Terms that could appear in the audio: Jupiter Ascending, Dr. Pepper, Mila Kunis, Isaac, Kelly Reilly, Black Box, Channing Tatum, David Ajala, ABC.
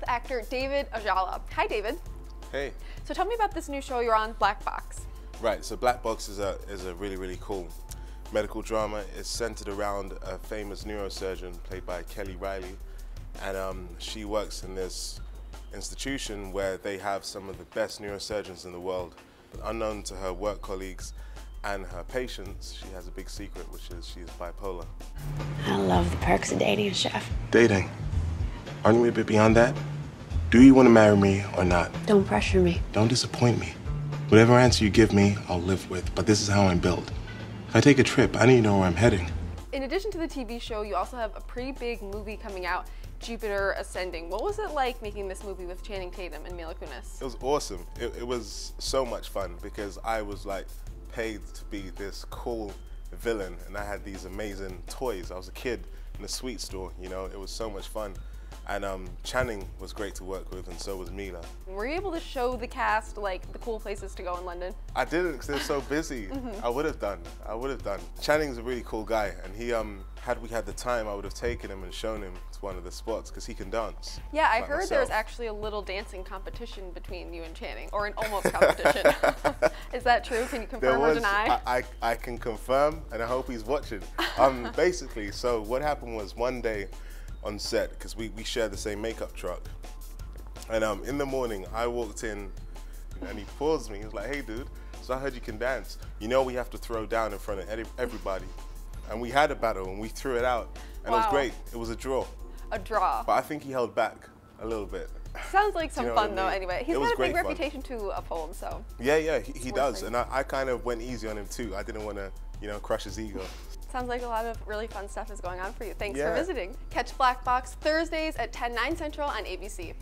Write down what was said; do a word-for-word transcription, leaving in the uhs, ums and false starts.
with actor David Ajala. Hi, David. Hey. So tell me about this new show you're on, Black Box. Right, so Black Box is a, is a really, really cool medical drama. It's centered around a famous neurosurgeon played by Kelly Reilly, and um, she works in this institution where they have some of the best neurosurgeons in the world. But unknown to her work colleagues and her patients, she has a big secret, which is she is bipolar. I love the perks of dating, Chef. Dating? Aren't we a bit beyond that? Do you want to marry me or not? Don't pressure me. Don't disappoint me. Whatever answer you give me, I'll live with, but this is how I'm built. If I take a trip, I need to know where I'm heading. In addition to the T V show, you also have a pretty big movie coming out, Jupiter Ascending. What was it like making this movie with Channing Tatum and Mila Kunis? It was awesome. It, it was so much fun because I was like paid to be this cool villain, and I had these amazing toys. I was a kid in a sweet store, you know, it was so much fun. And um, Channing was great to work with, and so was Mila. Were you able to show the cast like the cool places to go in London? I didn't, because they're so busy. Mm-hmm. I would have done. I would have done. Channing's a really cool guy, and he, um, had we had the time, I would have taken him and shown him to one of the spots because he can dance. Yeah, I heard myself. There was actually a little dancing competition between you and Channing, or an almost competition. Is that true? Can you confirm was, or deny? I, I, I can confirm, and I hope he's watching. Um, basically, so what happened was one day on set, because we, we share the same makeup truck. And um, in the morning, I walked in and he paused me. He was like, hey dude, so I heard you can dance. You know we have to throw down in front of everybody. And we had a battle and we threw it out. And wow. It was great, it was a draw. A draw. But I think he held back a little bit. Sounds like some you know fun I mean? Though, anyway. He's got a big reputation fun. to uphold, so. Yeah, yeah, he, he does. Thing. And I, I kind of went easy on him too. I didn't want to, you know, crush his ego. Sounds like a lot of really fun stuff is going on for you. Thanks yeah. for visiting. Catch Black Box Thursdays at ten, nine central on A B C.